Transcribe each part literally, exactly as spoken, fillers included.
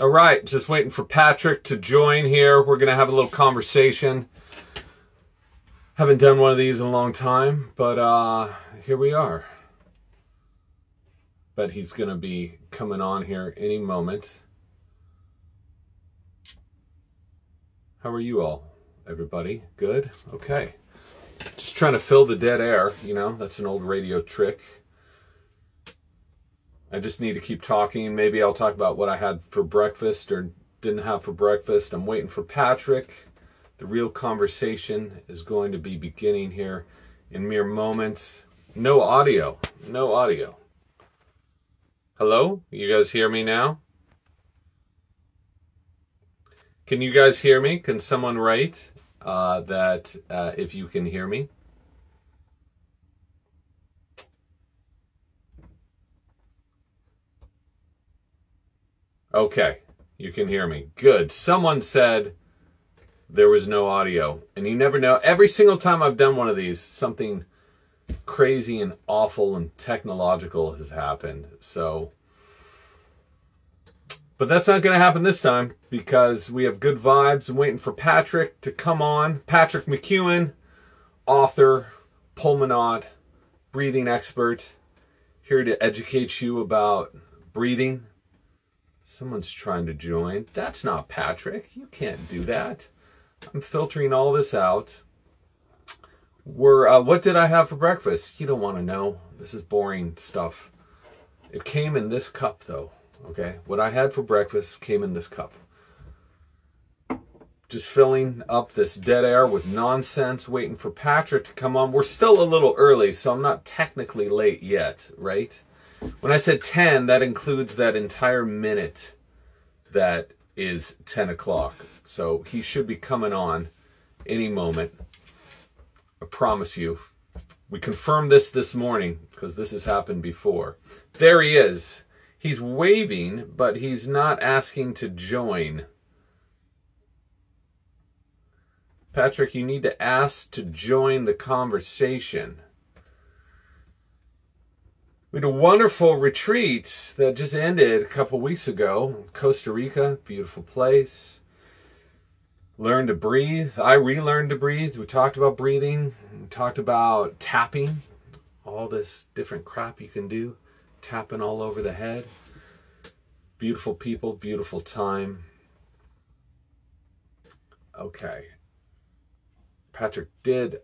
All right, just waiting for Patrick to join here. We're going to have a little conversation. Haven't done one of these in a long time, but uh, here we are. But he's going to be coming on here any moment. How are you all, everybody? Good? Okay. Just trying to fill the dead air, you know, that's an old radio trick. I just need to keep talking. Maybe I'll talk about what I had for breakfast or didn't have for breakfast. I'm waiting for Patrick. The real conversation is going to be beginning here in mere moments. No audio. No audio. Hello? You guys hear me now? Can you guys hear me? Can someone write uh, that uh, if you can hear me? Okay, you can hear me. Good. Someone said there was no audio. And you never know. Every single time I've done one of these, something crazy and awful and technological has happened. So, but that's not going to happen this time because we have good vibes. I'm waiting for Patrick to come on. Patrick McKeown, author, pulmonologist, breathing expert, here to educate you about breathing. Someone's trying to join. That's not Patrick. You can't do that. I'm filtering all this out. We're, uh, what did I have for breakfast? You don't want to know. This is boring stuff. It came in this cup, though. Okay? What I had for breakfast came in this cup. Just filling up this dead air with nonsense, waiting for Patrick to come on. We're still a little early, so I'm not technically late yet, right? When I said ten, that includes that entire minute that is ten o'clock. So he should be coming on any moment. I promise you. We confirmed this this morning because this has happened before. There he is. He's waving, but he's not asking to join. Patrick, you need to ask to join the conversation. We had a wonderful retreat that just ended a couple weeks ago. Costa Rica, beautiful place. Learn to breathe. I relearned to breathe. We talked about breathing. We talked about tapping. All this different crap you can do. Tapping all over the head. Beautiful people, beautiful time. Okay. Patrick did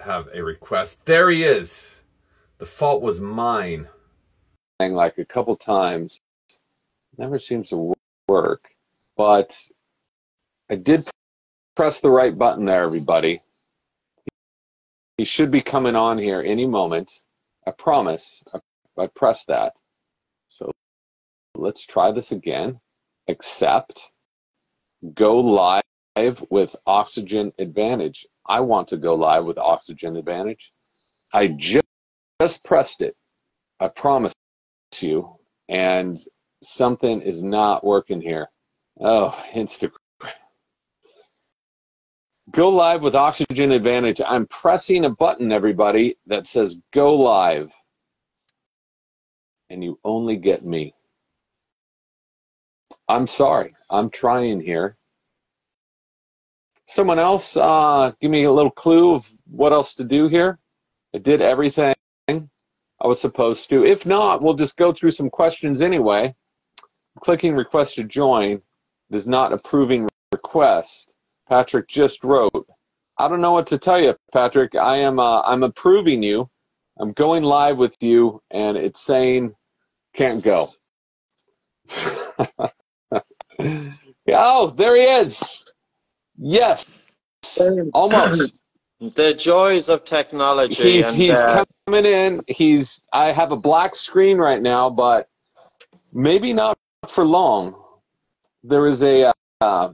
have a request. There he is. The fault was mine. Like a couple times, never seems to work, but I did press the right button there, everybody. He should be coming on here any moment. I promise. I, I pressed that. So let's try this again. Accept. Go live with Oxygen Advantage. I want to go live with Oxygen Advantage. I just Just pressed it, I promise you, and something is not working here. Oh, Instagram. Go live with Oxygen Advantage. I'm pressing a button, everybody, that says go live. And you only get me. I'm sorry. I'm trying here. Someone else, uh, give me a little clue of what else to do here. I did everything I was supposed to. If not, we'll just go through some questions anyway. Clicking request to join is not approving request. Patrick just wrote, I don't know what to tell you, Patrick. I am uh, I'm approving you. I'm going live with you, and it's saying can't go. Oh, there he is. Yes. Almost. The joys of technology. He's, and, he's uh, coming in. He's. I have a black screen right now, but maybe not for long. There is a. Uh,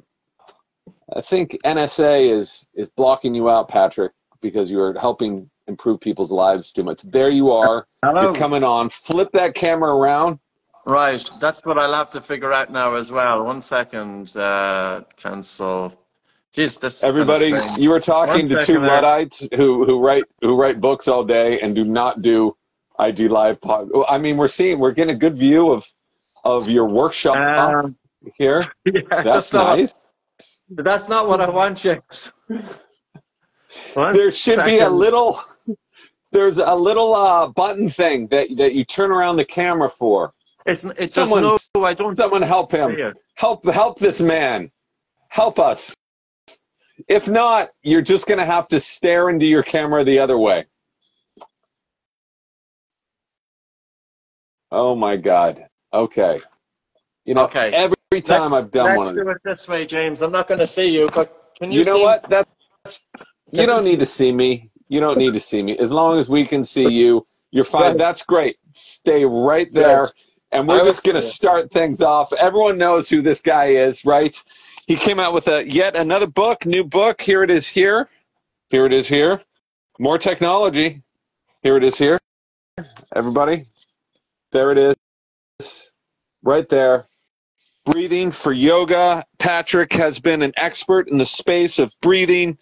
I think N S A is is blocking you out, Patrick, because you are helping improve people's lives too much. There you are. Hello. You're coming on. Flip that camera around. Right. That's what I'll have to figure out now as well. One second. Uh, cancel. Jeez, this everybody, kind of you were talking to two Luddites who who write who write books all day and do not do I G live pod. I mean, we're seeing we're getting a good view of of your workshop. Um, here. Yeah, that's that's not, nice. But that's not what I want, James. Well, there should seconds. be a little, there's a little uh, button thing that, that you turn around the camera for. It's, it's someone, just no, I don't someone help him. It. Help, help this man. Help us. If not, you're just going to have to stare into your camera the other way. Oh, my God. Okay. You know, okay. every time let's, I've done let's one Let's do it this way, James. I'm not going to see you. Can you you know see what? That's, you don't need to see me. You don't need to see me. As long as we can see you, you're fine. That's great. Stay right there. And we're just going to start things off. Everyone knows who this guy is, right? He came out with a yet another book, new book. Here it is here. Here it is here. More technology. Here it is here. Everybody. There it is, right there. Breathing for Yoga. Patrick has been an expert in the space of breathing,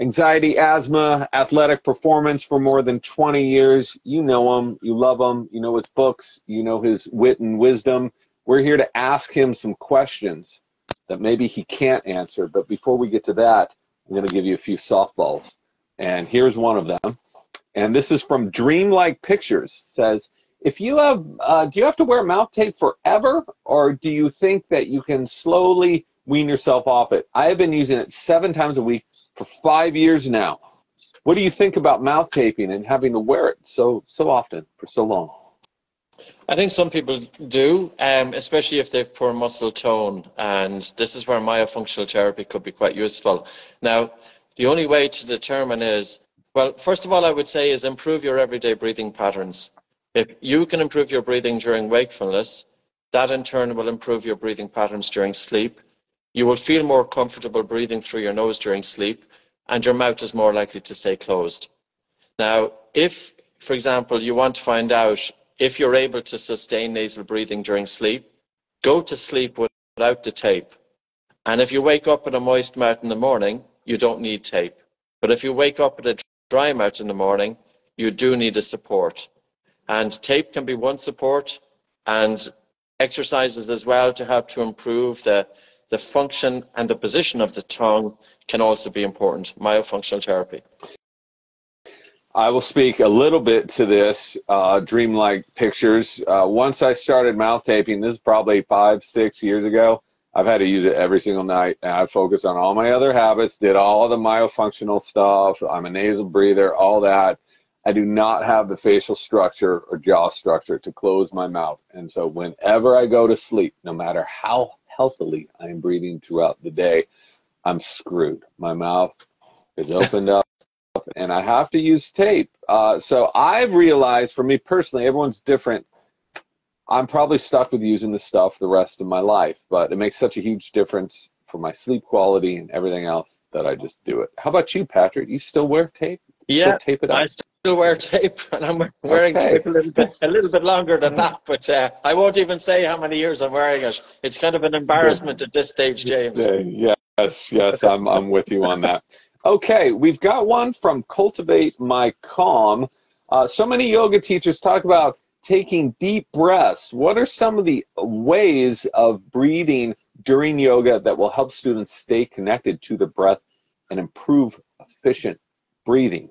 anxiety, asthma, athletic performance for more than twenty years. You know him, you love him, you know his books, you know his wit and wisdom. We're here to ask him some questions that maybe he can't answer. But before we get to that, I'm going to give you a few softballs. And here's one of them. And this is from Dreamlike Pictures. It says, If you have, uh, do you have to wear mouth tape forever, or do you think that you can slowly wean yourself off it? I have been using it seven times a week for five years now. What do you think about mouth taping and having to wear it so so often for so long? I think some people do, um, especially if they've poor muscle tone, and this is where myofunctional therapy could be quite useful. Now, the only way to determine is, well, first of all, I would say is improve your everyday breathing patterns. If you can improve your breathing during wakefulness, that in turn will improve your breathing patterns during sleep. You will feel more comfortable breathing through your nose during sleep, and your mouth is more likely to stay closed. Now, if, for example, you want to find out if you're able to sustain nasal breathing during sleep, go to sleep without the tape. And if you wake up with a moist mouth in the morning, you don't need tape. But if you wake up with a dry mouth in the morning, you do need a support. And tape can be one support, and exercises as well to help to improve the, the function and the position of the tongue can also be important, myofunctional therapy. I will speak a little bit to this, uh, Dreamlike Pictures. Uh, once I started mouth taping, this is probably five, six years ago, I've had to use it every single night, and I focused on all my other habits, did all the myofunctional stuff, I'm a nasal breather, all that. I do not have the facial structure or jaw structure to close my mouth. And so whenever I go to sleep, no matter how healthily I am breathing throughout the day, I'm screwed. My mouth is opened up and I have to use tape. Uh, so I've realized for me personally, everyone's different. I'm probably stuck with using this stuff the rest of my life, but it makes such a huge difference for my sleep quality and everything else that I just do it. How about you, Patrick? You still wear tape? You yeah, still tape it up? I still wear tape, and I'm wearing okay. tape a little bit, a little bit longer than that. But uh, I won't even say how many years I'm wearing it. It's kind of an embarrassment at this stage, James. Yes, yes, I'm I'm with you on that. Okay, we've got one from Cultivate My Calm. Uh, so many yoga teachers talk about taking deep breaths. What are some of the ways of breathing during yoga that will help students stay connected to the breath and improve efficient breathing?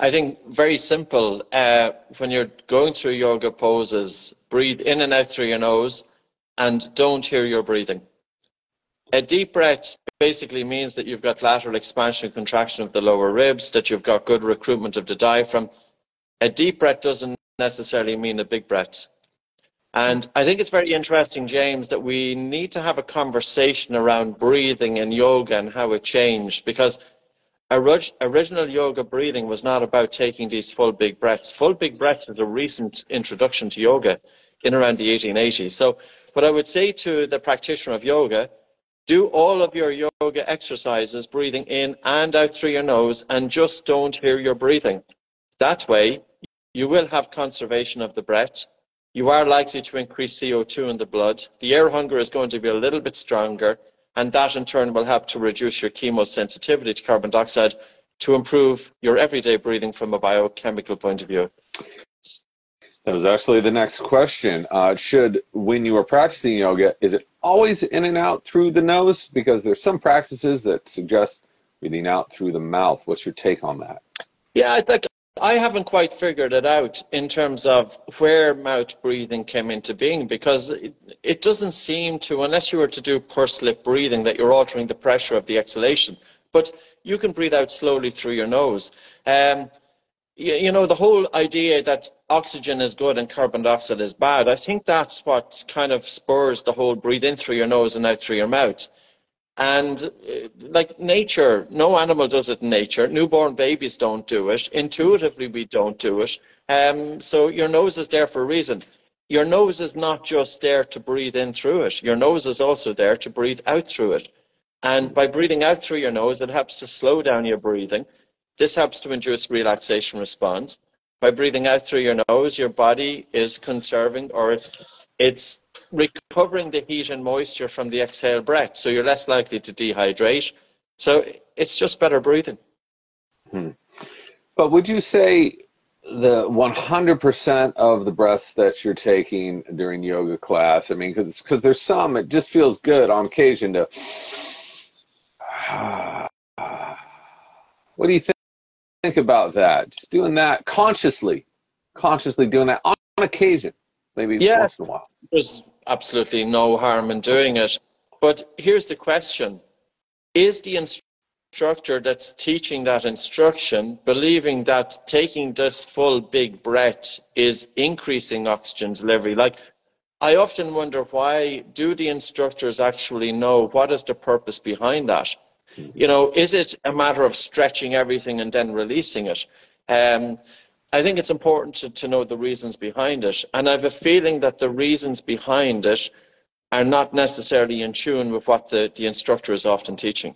I think very simple. Uh, when you're going through yoga poses, breathe in and out through your nose and don't hear your breathing. A deep breath basically means that you've got lateral expansion and contraction of the lower ribs, that you've got good recruitment of the diaphragm. A deep breath doesn't necessarily mean a big breath. And I think it's very interesting, James, that we need to have a conversation around breathing in yoga and how it changed, because original yoga breathing was not about taking these full big breaths. Full big breaths is a recent introduction to yoga in around the eighteen eighties. So what I would say to the practitioner of yoga, do all of your yoga exercises breathing in and out through your nose and just don't hear your breathing. That way, you will have conservation of the breath. You are likely to increase C O two in the blood. The air hunger is going to be a little bit stronger. And that in turn will help to reduce your chemosensitivity to carbon dioxide to improve your everyday breathing from a biochemical point of view. That was actually the next question. Uh, should, when you are practicing yoga, is it always in and out through the nose? Because there's some practices that suggest breathing out through the mouth. What's your take on that? Yeah, I think I haven't quite figured it out in terms of where mouth breathing came into being, because it, it doesn't seem to, unless you were to do pursed lip breathing, that you're altering the pressure of the exhalation. But you can breathe out slowly through your nose. Um, you, you know, the whole idea that oxygen is good and carbon dioxide is bad, I think that's what kind of spurs the whole breathe in through your nose and out through your mouth. And like nature, no animal does it in nature. Newborn babies don't do it. Intuitively, we don't do it. Um, so your nose is there for a reason. Your nose is not just there to breathe in through it. Your nose is also there to breathe out through it. And by breathing out through your nose, it helps to slow down your breathing. This helps to induce relaxation response. By breathing out through your nose, your body is conserving, or it's, it's recovering the heat and moisture from the exhale breath. So you're less likely to dehydrate. So it's just better breathing. Hmm. But would you say the one hundred percent of the breaths that you're taking during yoga class, I mean, because because there's some, it just feels good on occasion to... What do you think, think about that? Just doing that consciously, consciously doing that on occasion, maybe yeah, once in a while. There's absolutely no harm in doing it. But here's the question. Is the instructor that's teaching that instruction believing that taking this full big breath is increasing oxygen delivery? Like, I often wonder, why do the instructors actually know what is the purpose behind that? You know, is it a matter of stretching everything and then releasing it? Um, I think it's important to, to know the reasons behind it. And I have a feeling that the reasons behind it are not necessarily in tune with what the, the instructor is often teaching.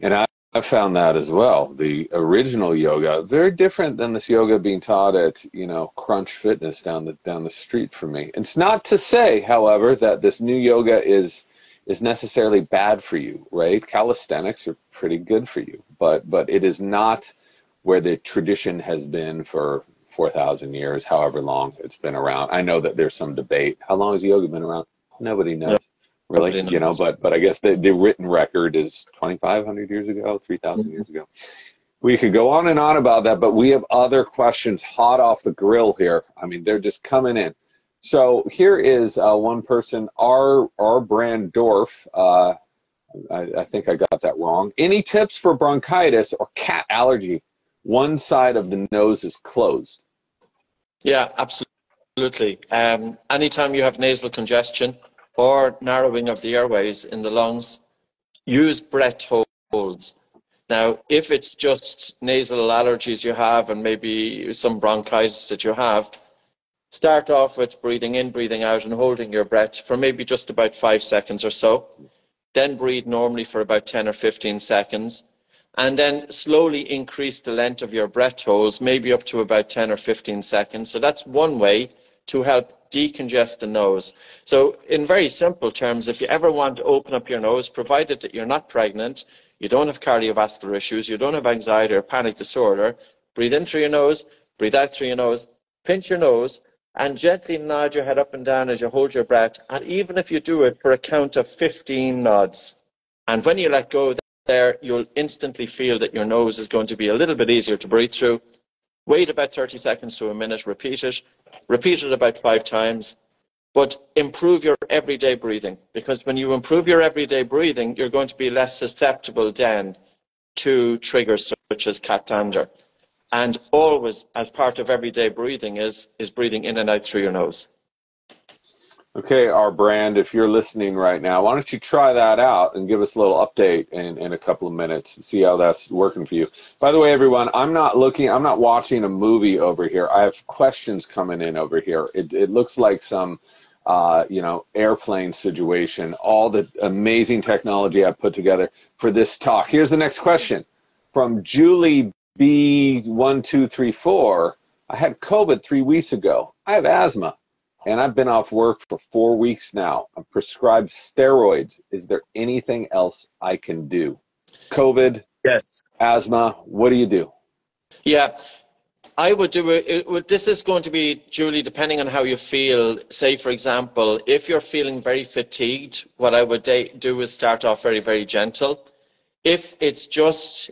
And I, I found that as well. The original yoga, very different than this yoga being taught at, you know, Crunch Fitness down the, down the street from me. It's not to say, however, that this new yoga is... is necessarily bad for you, right? Calisthenics are pretty good for you, but but it is not where the tradition has been for four thousand years, however long it's been around. I know that there's some debate. How long has yoga been around? Nobody knows, no, really, nobody knows. You know, but, but I guess the, the written record is twenty-five hundred years ago, three thousand mm-hmm. years ago. We could go on and on about that, but we have other questions hot off the grill here. I mean, they're just coming in. So here is uh, one person, R. R. Brandorf. Uh, I, I think I got that wrong. Any tips for bronchitis or cat allergy? One side of the nose is closed. Yeah, absolutely. Um, anytime you have nasal congestion or narrowing of the airways in the lungs, use breath holds. Now, if it's just nasal allergies you have and maybe some bronchitis that you have, start off with breathing in, breathing out, and holding your breath for maybe just about five seconds or so. Then breathe normally for about ten or fifteen seconds. And then slowly increase the length of your breath holds, maybe up to about ten or fifteen seconds. So that's one way to help decongest the nose. So in very simple terms, if you ever want to open up your nose, provided that you're not pregnant, you don't have cardiovascular issues, you don't have anxiety or panic disorder, breathe in through your nose, breathe out through your nose, pinch your nose, and gently nod your head up and down as you hold your breath. And even if you do it for a count of fifteen nods, and when you let go there, you'll instantly feel that your nose is going to be a little bit easier to breathe through. Wait about thirty seconds to a minute, repeat it. Repeat it about five times. But improve your everyday breathing, because when you improve your everyday breathing, you're going to be less susceptible then to triggers such as cat dander. And always, as part of everyday breathing, is is breathing in and out through your nose. Okay, our brand, if you're listening right now, why don't you try that out and give us a little update in, in a couple of minutes and see how that's working for you. By the way, everyone, I'm not looking, I'm not watching a movie over here. I have questions coming in over here. It, it looks like some, uh, you know, airplane situation, all the amazing technology I put together for this talk. Here's the next question from Julie B one two three four. I had COVID three weeks ago. I have asthma, and I've been off work for four weeks now. I'm prescribed steroids. Is there anything else I can do? COVID, yes. Asthma, what do you do? Yeah, I would do it. This is going to be, Julie, depending on how you feel. Say, for example, if you're feeling very fatigued, what I would do is start off very, very gentle. If it's just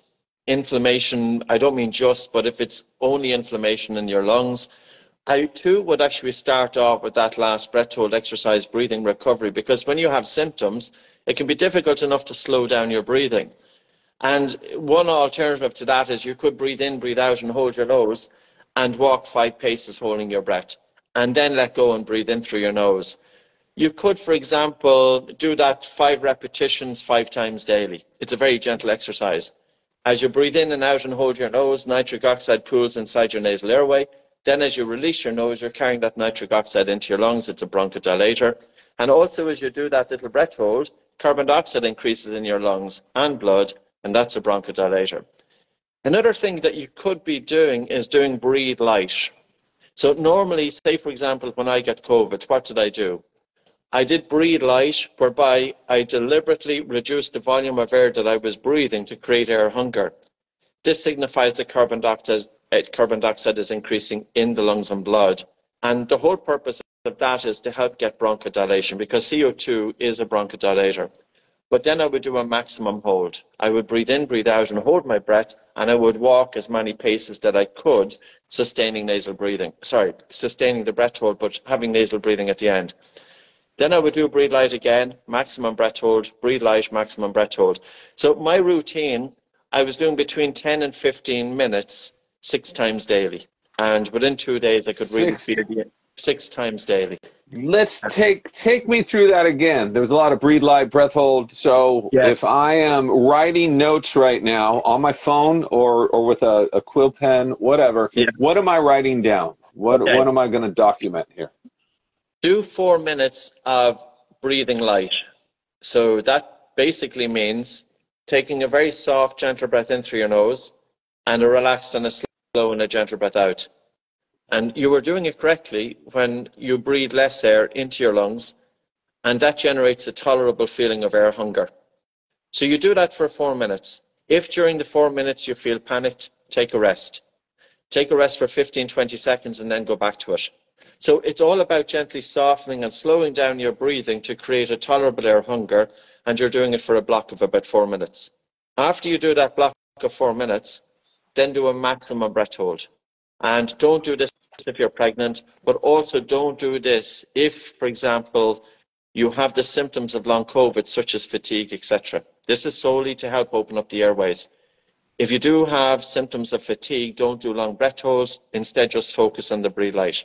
inflammation, I don't mean just, but if it's only inflammation in your lungs, I too would actually start off with that last breath hold exercise, breathing recovery, because when you have symptoms, it can be difficult enough to slow down your breathing. And one alternative to that is you could breathe in, breathe out, and hold your nose and walk five paces holding your breath, and then let go and breathe in through your nose. You could, for example, do that five repetitions five times daily. It's a very gentle exercise. As you breathe in and out and hold your nose, nitric oxide pools inside your nasal airway. Then as you release your nose, you're carrying that nitric oxide into your lungs. It's a bronchodilator. And also as you do that little breath hold, carbon dioxide increases in your lungs and blood, and that's a bronchodilator. Another thing that you could be doing is doing breathe light. So normally, say for example, when I get COVID, what did I do? I did breathe light, whereby I deliberately reduced the volume of air that I was breathing to create air hunger. This signifies that carbon dioxide, carbon dioxide is increasing in the lungs and blood. And the whole purpose of that is to help get bronchodilation, because C O two is a bronchodilator. But then I would do a maximum hold. I would breathe in, breathe out, and hold my breath, and I would walk as many paces that I could, sustaining nasal breathing. Sorry, sustaining the breath hold, but having nasal breathing at the end. Then I would do breathe light again, maximum breath hold, breathe light, maximum breath hold. So my routine, I was doing between ten and fifteen minutes, six times daily. And within two days, I could really feel the six times daily. Let's take take me through that again. There was a lot of breathe light, breath hold. So yes. If I am writing notes right now on my phone or or with a, a quill pen, whatever, yeah. What am I writing down? What okay. What am I going to document here? Do four minutes of breathing light. So that basically means taking a very soft, gentle breath in through your nose and a relaxed and a slow and a gentle breath out. And you were doing it correctly when you breathe less air into your lungs, and that generates a tolerable feeling of air hunger. So you do that for four minutes. If during the four minutes you feel panicked, take a rest. Take a rest for fifteen, twenty seconds and then go back to it. So it's all about gently softening and slowing down your breathing to create a tolerable air hunger, and you're doing it for a block of about four minutes. After you do that block of four minutes, then do a maximum breath hold. And don't do this if you're pregnant, but also don't do this if, for example, you have the symptoms of long COVID, such as fatigue, et cetera. This is solely to help open up the airways. If you do have symptoms of fatigue, don't do long breath holds. Instead, just focus on the breathe light.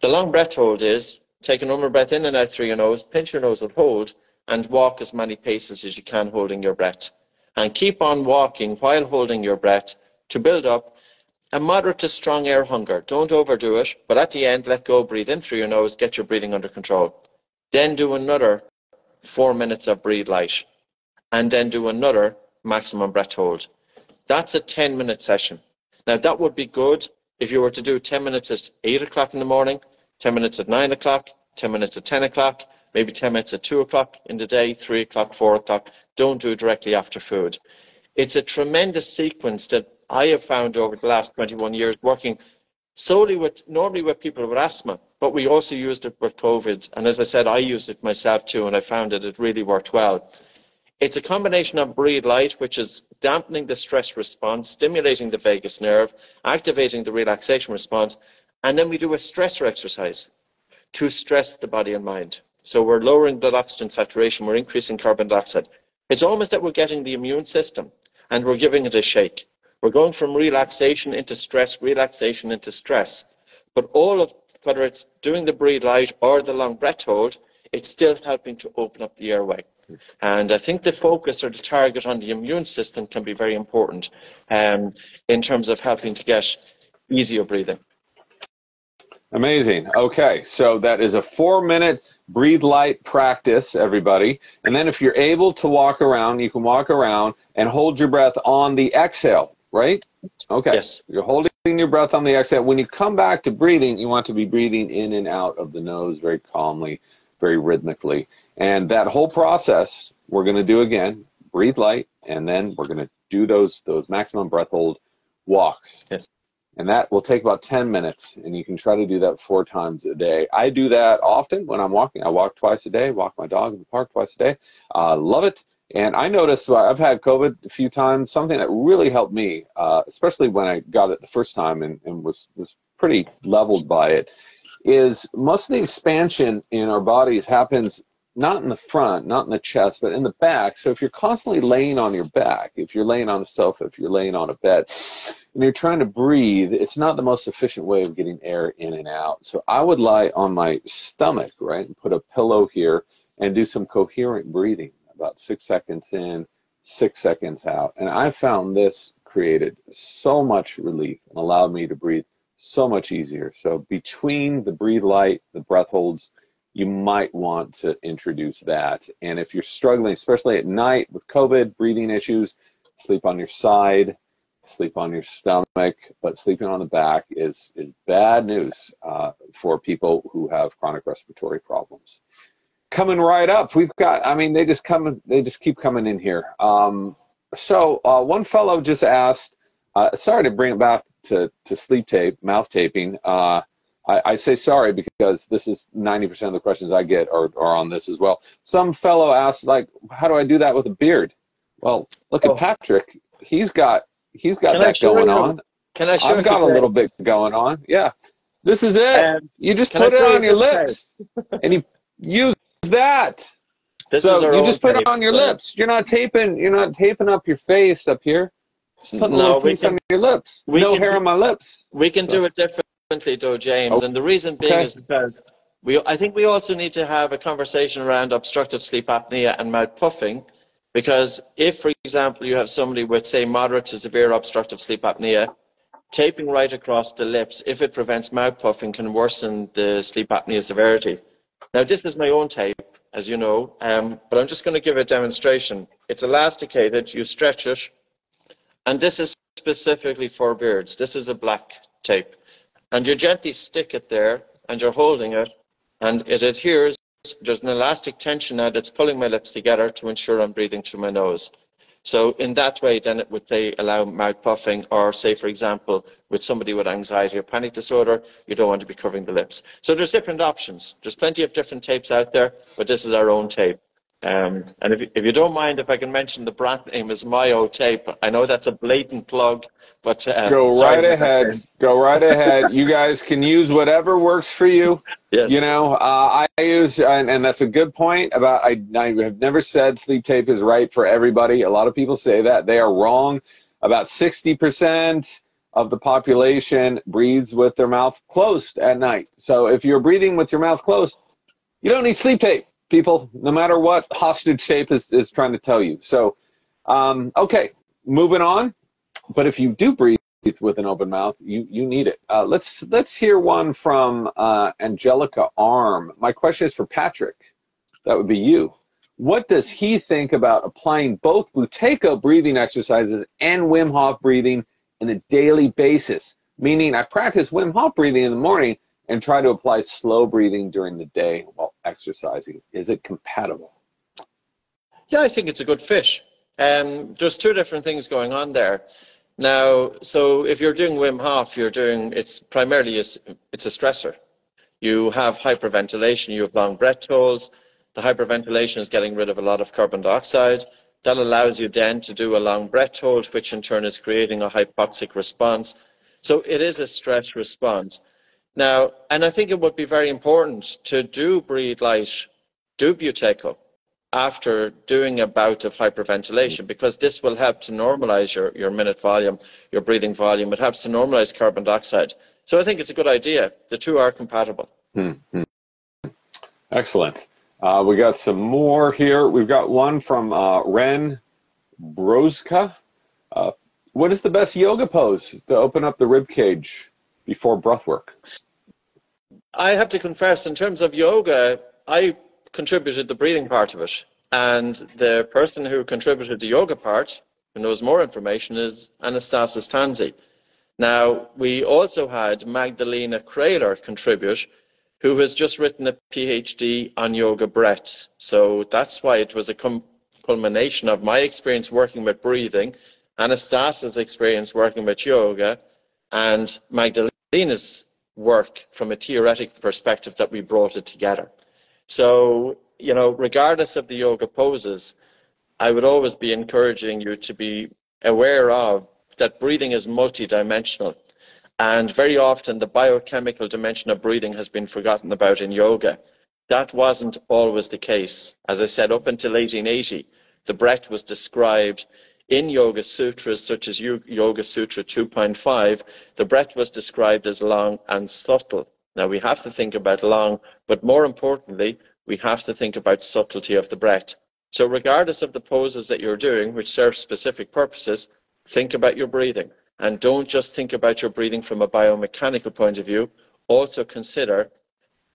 The long breath hold is take a normal breath in and out through your nose, pinch your nose and hold, and walk as many paces as you can holding your breath. And keep on walking while holding your breath to build up a moderate to strong air hunger. Don't overdo it, but at the end, let go, breathe in through your nose, get your breathing under control. Then do another four minutes of breathe light, and then do another maximum breath hold. That's a ten-minute session. Now, that would be good if you were to do ten minutes at eight o'clock in the morning, ten minutes at nine o'clock, ten minutes at ten o'clock, maybe ten minutes at two o'clock in the day, three o'clock, four o'clock. Don't do it directly after food. It's a tremendous sequence that I have found over the last twenty-one years working solely with, normally with people with asthma, but we also used it with COVID. And as I said, I used it myself too, and I found that it really worked well. It's a combination of breathe light, which is dampening the stress response, stimulating the vagus nerve, activating the relaxation response, and then we do a stressor exercise to stress the body and mind. So we're lowering blood oxygen saturation, we're increasing carbon dioxide. It's almost that we're getting the immune system and we're giving it a shake. We're going from relaxation into stress, relaxation into stress. But all of, whether it's doing the breathe light or the long breath hold, it's still helping to open up the airway. And I think the focus or the target on the immune system can be very important um, in terms of helping to get easier breathing. Amazing. Okay, so that is a four-minute breathe light practice, everybody. And then if you're able to walk around, you can walk around and hold your breath on the exhale, right? Okay. Yes. You're holding your breath on the exhale. When you come back to breathing, you want to be breathing in and out of the nose very calmly, very rhythmically. And that whole process we're going to do again, breathe light, and then we're going to do those those maximum breath hold walks. Yes. And that will take about ten minutes, and you can try to do that four times a day. I do that often when I'm walking. I walk twice a day, walk my dog in the park twice a day. Uh, love it. And I noticed, well, I've had COVID a few times, something that really helped me, uh, especially when I got it the first time and, and was, was pretty leveled by it, is most of the expansion in our bodies happens not in the front, not in the chest, but in the back. So if you're constantly laying on your back, if you're laying on a sofa, if you're laying on a bed, and you're trying to breathe, it's not the most efficient way of getting air in and out. So I would lie on my stomach, right, and put a pillow here and do some coherent breathing, about six seconds in, six seconds out. And I found this created so much relief and allowed me to breathe so much easier. So between the breathe light, the breath holds, you might want to introduce that. And if you're struggling, especially at night with COVID, breathing issues, sleep on your side, sleep on your stomach, but sleeping on the back is, is bad news uh, for people who have chronic respiratory problems. Coming right up, we've got, I mean, they just come, they just keep coming in here. Um, so uh, one fellow just asked, uh, sorry to bring it back to, to sleep tape, mouth taping, uh, I, I say sorry because this is ninety percent of the questions I get are, are on this as well. Some fellow asked, like, how do I do that with a beard? Well, look at Patrick. He's got he's got that going on. Can I show I've got a little bit going on. Yeah. This is it. You just put it on your lips and you use that. So you just put it on your lips. You're not taping you're not taping up your face up here. Just put a little piece on your lips. No hair on my lips. We can do it different. Though, James, and the reason being okay. is because we, I think we also need to have a conversation around obstructive sleep apnea and mouth puffing, because if, for example, you have somebody with, say, moderate to severe obstructive sleep apnea, taping right across the lips, if it prevents mouth puffing, can worsen the sleep apnea severity. Now, this is my own tape, as you know, um, but I'm just going to give a demonstration. It's elasticated, you stretch it, and this is specifically for beards. This is a black tape. And you gently stick it there, and you're holding it, and it adheres. There's an elastic tension now that's pulling my lips together to ensure I'm breathing through my nose. So in that way, then it would, say, allow mouth puffing, or say, for example, with somebody with anxiety or panic disorder, you don't want to be covering the lips. So there's different options. There's plenty of different tapes out there, but this is our own tape. Um, and if you, if you don't mind, if I can mention the brand name is Myo Tape. I know that's a blatant plug, but um, go right ahead. Go right ahead. You guys can use whatever works for you. Yes. You know, uh, I use, and, and that's a good point about. I, I have never said sleep tape is right for everybody. A lot of people say that they are wrong. About sixty percent of the population breathes with their mouth closed at night. So if you're breathing with your mouth closed, you don't need sleep tape. People, no matter what hostage tape is, is trying to tell you. So, um, okay, moving on. But if you do breathe with an open mouth, you, you need it. Uh, let's, let's hear one from uh, Angelica Arm. My question is for Patrick. That would be you. What does he think about applying both Buteyko breathing exercises and Wim Hof breathing on a daily basis? Meaning I practice Wim Hof breathing in the morning and try to apply slow breathing during the day while exercising. Is it compatible? Yeah, I think it's a good fit. Um, there's two different things going on there. Now, so if you're doing Wim Hof, you're doing, it's primarily, a, it's a stressor. You have hyperventilation, you have long breath holds. The hyperventilation is getting rid of a lot of carbon dioxide. That allows you then to do a long breath hold, which in turn is creating a hypoxic response. So it is a stress response. Now, and I think it would be very important to do breathe light, do Buteyko after doing a bout of hyperventilation, because this will help to normalize your, your minute volume, your breathing volume. It helps to normalize carbon dioxide. So I think it's a good idea. The two are compatible. Mm-hmm. Excellent. Uh, we got some more here. We've got one from uh, Ren Brozka. Uh, what is the best yoga pose to open up the rib cage before breath work? I have to confess, in terms of yoga, I contributed the breathing part of it. And the person who contributed the yoga part, who knows more information, is Anastasios Tanzi. Now, we also had Magdalena Krayler contribute, who has just written a PhD on yoga breath. So that's why it was a culmination of my experience working with breathing, Anastasios' experience working with yoga, and Magdalena's work from a theoretic perspective that we brought it together. So, you know, regardless of the yoga poses, I would always be encouraging you to be aware of that breathing is multidimensional. And very often the biochemical dimension of breathing has been forgotten about in yoga. That wasn't always the case. As I said, up until eighteen eighty, the breath was described in Yoga Sutras such as Yoga Sutra two point five, the breath was described as long and subtle. Now we have to think about long, but more importantly, we have to think about subtlety of the breath. So regardless of the poses that you're doing, which serve specific purposes, think about your breathing. And don't just think about your breathing from a biomechanical point of view, also consider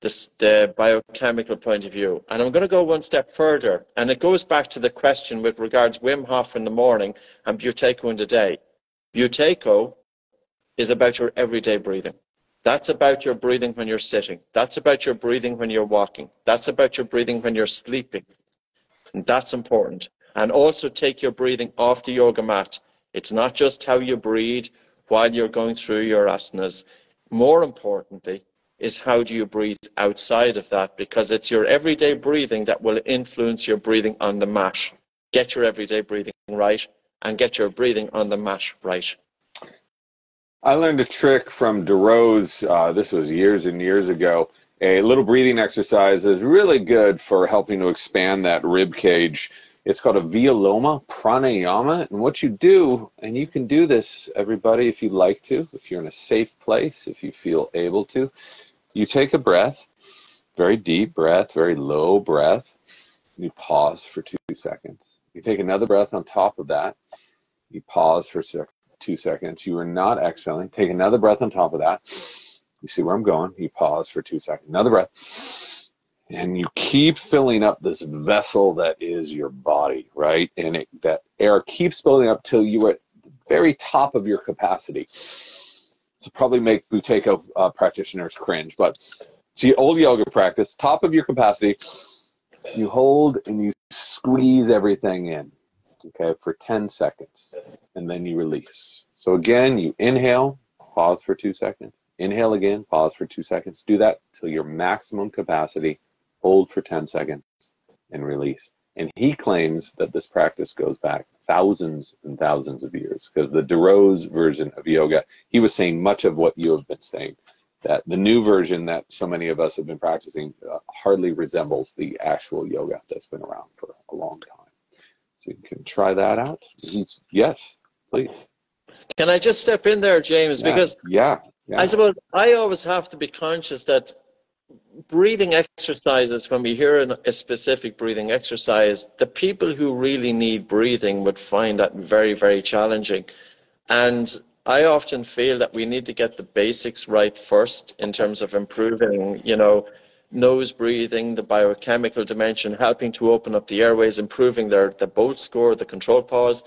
this, the biochemical point of view. And I'm going to go one step further, and it goes back to the question with regards Wim Hof in the morning and Buteyko in the day. Buteyko is about your everyday breathing. That's about your breathing when you're sitting. That's about your breathing when you're walking. That's about your breathing when you're sleeping. And that's important. And also take your breathing off the yoga mat. It's not just how you breathe while you're going through your asanas. More importantly, is how do you breathe outside of that, because it's your everyday breathing that will influence your breathing on the mat. Get your everyday breathing right and get your breathing on the mat right. I learned a trick from DeRose, uh, this was years and years ago, a little breathing exercise that's really good for helping to expand that rib cage. It's called a Viloma Pranayama, and what you do, and you can do this, everybody, if you'd like to, if you're in a safe place, if you feel able to, you take a breath, very deep breath, very low breath, and you pause for two seconds. You take another breath on top of that, you pause for two seconds, you are not exhaling, take another breath on top of that, you see where I'm going, you pause for two seconds, another breath, and you keep filling up this vessel that is your body, right? And it, that air keeps building up till you are at the very top of your capacity. So probably make Buteyko uh, practitioners cringe, but to your old yoga practice, top of your capacity, you hold and you squeeze everything in, okay, for ten seconds, and then you release. So again, you inhale, pause for two seconds, inhale again, pause for two seconds, do that till your maximum capacity, hold for ten seconds, and release. And he claims that this practice goes back thousands and thousands of years, because the DeRose version of yoga, he was saying much of what you have been saying, that the new version that so many of us have been practicing uh, hardly resembles the actual yoga that's been around for a long time. So you can try that out. He's, yes, please. Can I just step in there, James? Yeah. Because yeah. Yeah. I suppose I always have to be conscious that breathing exercises, when we hear an, a specific breathing exercise, the people who really need breathing would find that very, very challenging. And I often feel that we need to get the basics right first in terms of improving, you know, nose breathing, the biochemical dimension, helping to open up the airways, improving their, the BOLT score, the control pause.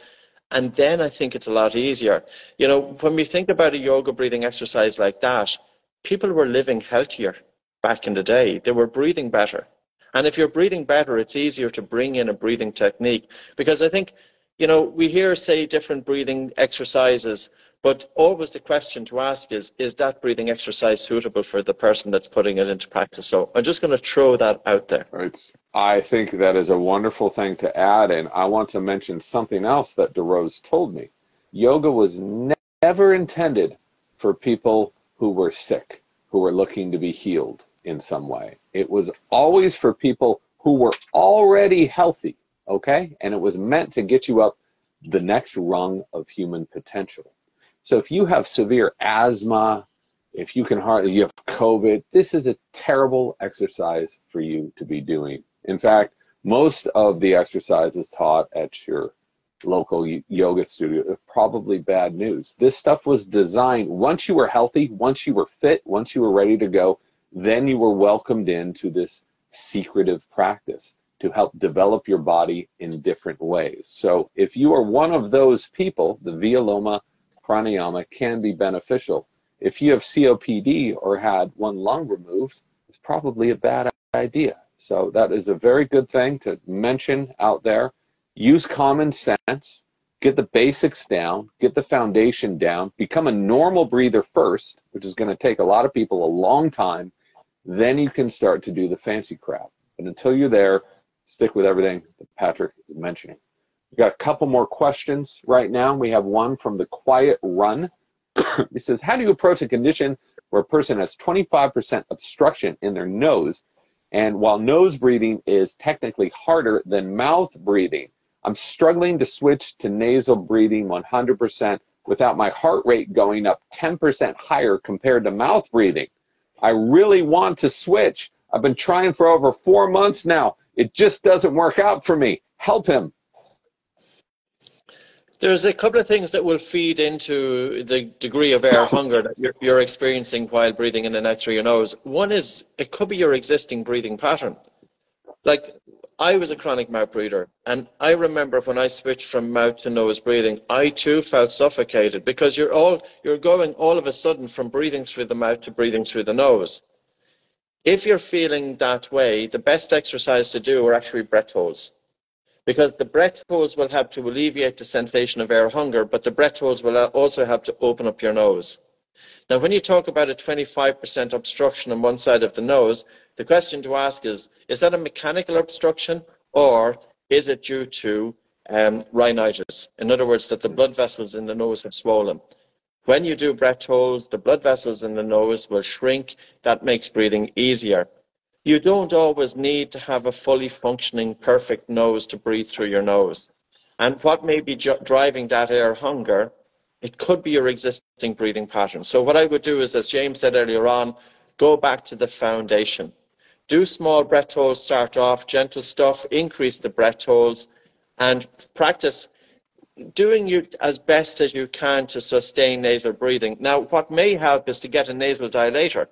And then I think it's a lot easier. You know, when we think about a yoga breathing exercise like that, people were living healthier. Back in the day, they were breathing better. And if you're breathing better, it's easier to bring in a breathing technique. Because I think, you know, we hear, say, different breathing exercises, but always the question to ask is, is that breathing exercise suitable for the person that's putting it into practice? So I'm just going to throw that out there. It's, I think that is a wonderful thing to add, and I want to mention something else that DeRose told me. Yoga was ne- never intended for people who were sick, who were looking to be healed in some way. It was always for people who were already healthy, okay? And it was meant to get you up the next rung of human potential. So if you have severe asthma, if you can hardly, you have COVID, this is a terrible exercise for you to be doing. In fact, most of the exercises taught at your local yoga studio, probably bad news. This stuff was designed, once you were healthy, once you were fit, once you were ready to go, then you were welcomed into this secretive practice to help develop your body in different ways. So if you are one of those people, the Viloma Pranayama can be beneficial. If you have C O P D or had one lung removed, it's probably a bad idea. So that is a very good thing to mention out there. Use common sense. get the basics down, get the foundation down, become a normal breather first, which is going to take a lot of people a long time, then you can start to do the fancy crap. But until you're there, stick with everything that Patrick is mentioning. We've got a couple more questions right now. We have one from the Quiet Run. It says, how do you approach a condition where a person has twenty-five percent obstruction in their nose, and while nose breathing is technically harder than mouth breathing, I'm struggling to switch to nasal breathing one hundred percent without my heart rate going up ten percent higher compared to mouth breathing. I really want to switch. I've been trying for over four months now. It just doesn't work out for me. Help him. There's a couple of things that will feed into the degree of air hunger that you're, you're experiencing while breathing in and out through your nose. One is, it could be your existing breathing pattern. Like, I was a chronic mouth breather, and I remember when I switched from mouth to nose breathing, I too felt suffocated, because you're, all, you're going all of a sudden from breathing through the mouth to breathing through the nose. If you're feeling that way, the best exercise to do are actually breath holds. Because the breath holds will help to alleviate the sensation of air hunger, but the breath holds will also help to open up your nose. Now, when you talk about a twenty-five percent obstruction on one side of the nose, the question to ask is, is that a mechanical obstruction, or is it due to um, rhinitis? In other words, that the blood vessels in the nose have swollen. When you do breath holds, the blood vessels in the nose will shrink. That makes breathing easier. You don't always need to have a fully functioning, perfect nose to breathe through your nose. And what may be driving that air hunger, it could be your existing breathing pattern. So what I would do is, as James said earlier on, go back to the foundation. Do small breath holds, start off, gentle stuff, increase the breath holds, and practice doing it as best as you can to sustain nasal breathing. Now, what may help is to get a nasal dilator.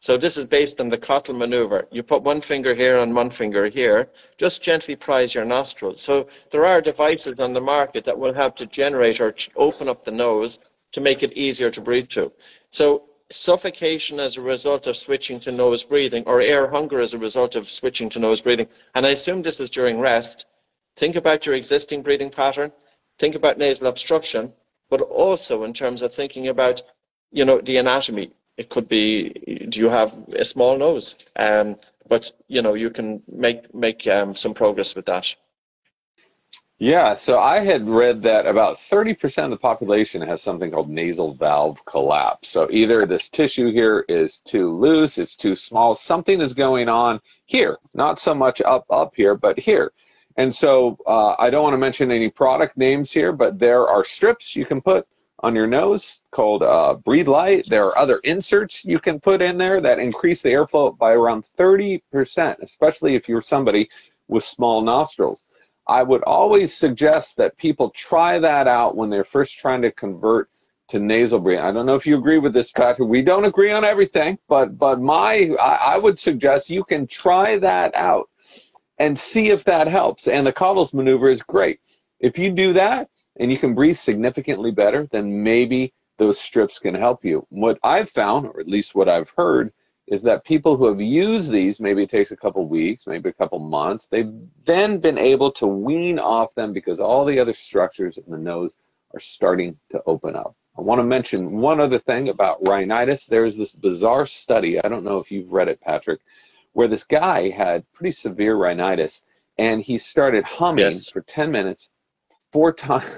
So this is based on the Cottle maneuver. You put one finger here and one finger here, just gently prise your nostrils. So there are devices on the market that will help to generate or open up the nose to make it easier to breathe through. So suffocation as a result of switching to nose breathing, or air hunger as a result of switching to nose breathing, and I assume this is during rest, think about your existing breathing pattern, think about nasal obstruction, but also in terms of thinking about, you know, the anatomy. It could be, do you have a small nose? Um, but, you know, you can make, make um, some progress with that. Yeah, so I had read that about thirty percent of the population has something called nasal valve collapse. So either this tissue here is too loose, it's too small, something is going on here. Not so much up, up here, but here. And so uh, I don't want to mention any product names here, but there are strips you can put on your nose called uh, Breathe Light. There are other inserts you can put in there that increase the airflow by around thirty percent, especially if you're somebody with small nostrils. I would always suggest that people try that out when they're first trying to convert to nasal breathing. I don't know if you agree with this, Patrick. We don't agree on everything, but but my I, I would suggest you can try that out and see if that helps. And the Cottle's maneuver is great. If you do that, and you can breathe significantly better, then maybe those strips can help you. What I've found, or at least what I've heard, is that people who have used these, maybe it takes a couple weeks, maybe a couple months, they've then been able to wean off them because all the other structures in the nose are starting to open up. I want to mention one other thing about rhinitis. There is this bizarre study, I don't know if you've read it, Patrick, where this guy had pretty severe rhinitis, and he started humming yes. for ten minutes, Four times,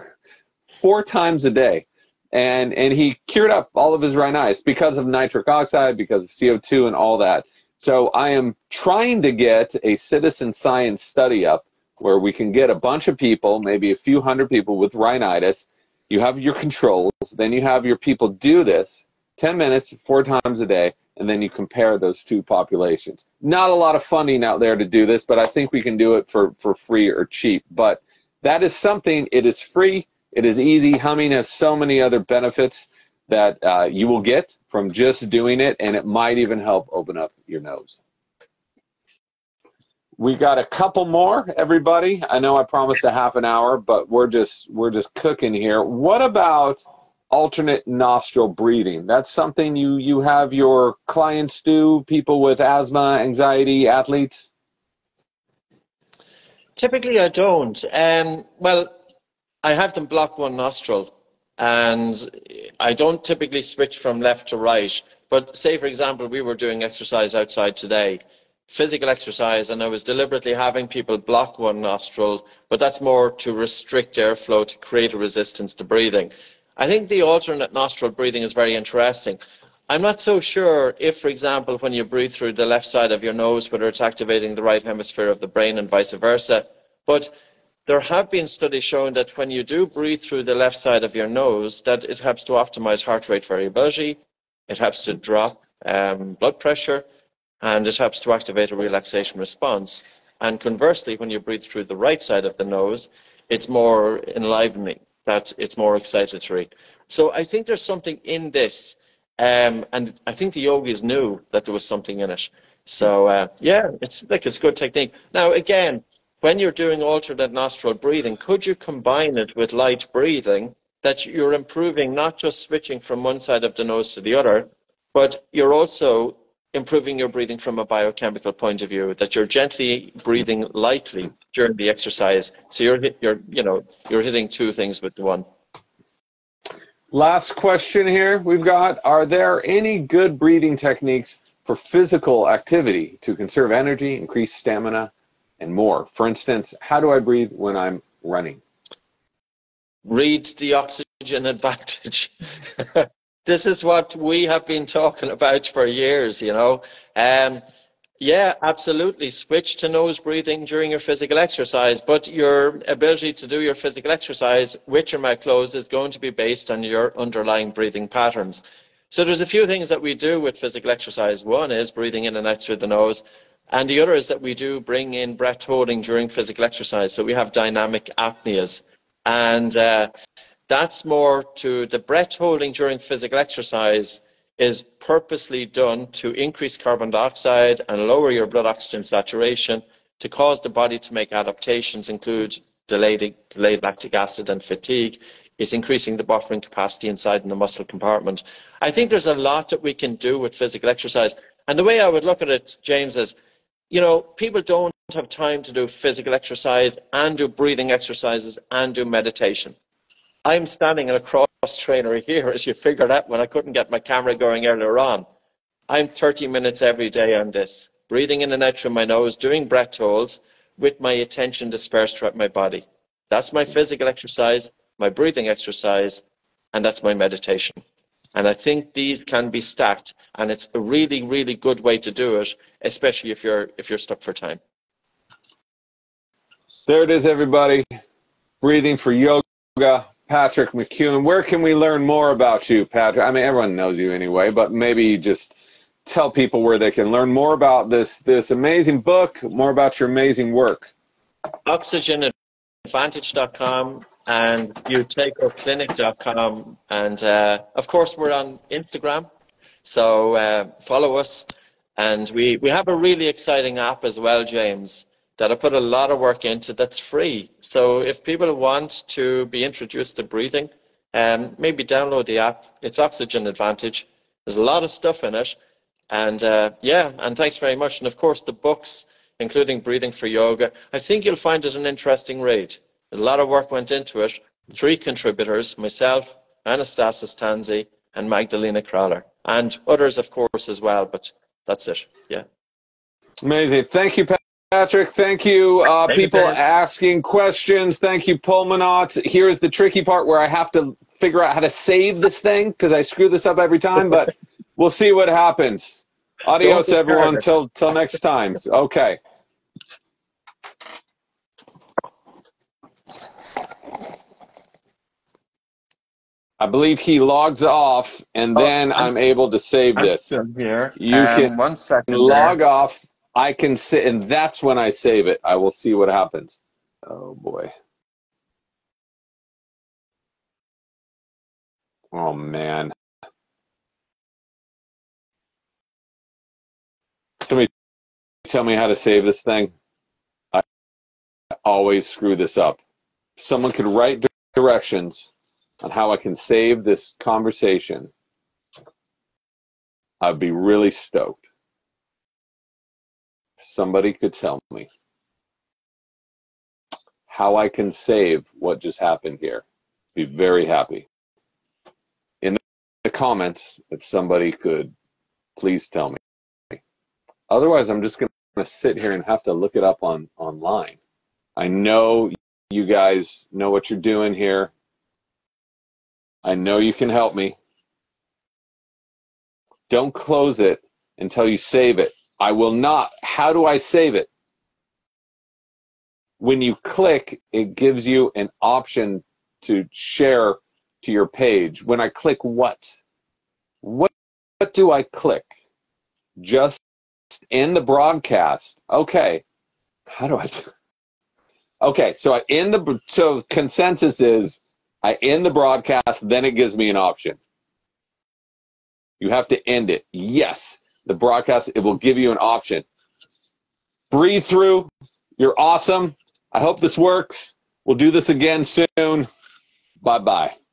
four times a day, and and he cured up all of his rhinitis because of nitric oxide, because of C O two, and all that. So I am trying to get a citizen science study up where we can get a bunch of people, maybe a few hundred people with rhinitis. You have your controls, then you have your people do this ten minutes, four times a day, and then you compare those two populations. Not a lot of funding out there to do this, but I think we can do it for for free or cheap. But that is something, it is free, it is easy. Humming has so many other benefits that uh, you will get from just doing it, and it might even help open up your nose. We got a couple more, everybody. I know I promised a half an hour, but we're just, we're just cooking here. What about alternate nostril breathing? That's something you, you have your clients do, people with asthma, anxiety, athletes? Typically, I don't. Um, well, I have them block one nostril, and I don't typically switch from left to right. But say, for example, we were doing exercise outside today, physical exercise, and I was deliberately having people block one nostril, but that's more to restrict airflow, to create a resistance to breathing. I think the alternate nostril breathing is very interesting. I'm not so sure if, for example, when you breathe through the left side of your nose, whether it's activating the right hemisphere of the brain and vice versa. But there have been studies showing that when you do breathe through the left side of your nose, that it helps to optimize heart rate variability, it helps to drop um, blood pressure, and it helps to activate a relaxation response. And conversely, when you breathe through the right side of the nose, it's more enlivening, that it's more excitatory. So I think there's something in this, um, and I think the yogis knew that there was something in it. So uh, yeah, it's like it's a good technique. Now again, when you're doing alternate nostril breathing, could you combine it with light breathing, that you're improving not just switching from one side of the nose to the other, but you're also improving your breathing from a biochemical point of view, that you're gently breathing lightly during the exercise. So you're, you're, you know, you're hitting two things with one. Last question here we've got, are there any good breathing techniques for physical activity to conserve energy, increase stamina, and more? For instance, how do I breathe when I'm running? Read the Oxygen Advantage. This is what we have been talking about for years, you know. Um, yeah, absolutely. Switch to nose breathing during your physical exercise, but your ability to do your physical exercise with your mouth closed is going to be based on your underlying breathing patterns. So there's a few things that we do with physical exercise. One is breathing in and out through the nose, and the other is that we do bring in breath holding during physical exercise. So we have dynamic apneas, and uh, that's more to the breath holding during physical exercise is purposely done to increase carbon dioxide and lower your blood oxygen saturation to cause the body to make adaptations, include delayed, delayed lactic acid and fatigue. It's increasing the buffering capacity inside in the muscle compartment. I think there's a lot that we can do with physical exercise. And the way I would look at it, James, is, you know, people don't have time to do physical exercise and do breathing exercises and do meditation. I'm standing in a cross trainer here, as you figured out when I couldn't get my camera going earlier on. I'm thirty minutes every day on this, breathing in and out through my nose, doing breath holds with my attention dispersed throughout my body. That's my physical exercise, my breathing exercise, and that's my meditation. And I think these can be stacked, and it's a really, really good way to do it, especially if you're, if you're stuck for time. There it is, everybody. Breathing for Yoga. Patrick McKeown, where can we learn more about you, Patrick? I mean, everyone knows you anyway, but maybe just tell people where they can learn more about this, this amazing book, more about your amazing work. oxygen advantage dot com and buteyko clinic dot com. And, uh, of course, we're on Instagram, so uh, follow us. And we, we have a really exciting app as well, James, that I put a lot of work into, that's free. So if people want to be introduced to breathing, um, maybe download the app. It's Oxygen Advantage. There's a lot of stuff in it. And uh, yeah, and thanks very much. And of course, the books, including Breathing for Yoga, I think you'll find it an interesting read. A lot of work went into it. Three contributors, myself, Anastasios Tanzi, and Magdalena Krayler. And others, of course, as well, but that's it, yeah. Amazing. Thank you, Pat. Patrick, thank you. Uh, people asking questions. Thank you, Pulmonauts. Here's the tricky part where I have to figure out how to save this thing because I screw this up every time, but we'll see what happens. Adios, everyone, till, till next time. Okay. I believe he logs off, and oh, then I'm, I'm able to save I'm this. Still here. You um, can one second log there. off. I can sit, and that's when I save it. I will see what happens. Oh, boy. Oh, man. Somebody tell me how to save this thing. I always screw this up. Someone could write directions on how I can save this conversation. I'd be really stoked. Somebody could tell me how I can save what just happened here. Be very happy. In the comments, if somebody could please tell me. Otherwise, I'm just going to sit here and have to look it up on online. I know you guys know what you're doing here. I know you can help me. Don't close it until you save it. I will not. How do I save it? When you click, it gives you an option to share to your page. When I click what? What, what do I click? Just end the broadcast. Okay. How do I do? Okay, so I end the so consensus is I end the broadcast, then it gives me an option. You have to end it. Yes, the broadcast, it will give you an option. Breathe through. You're awesome. I hope this works. We'll do this again soon. Bye-bye.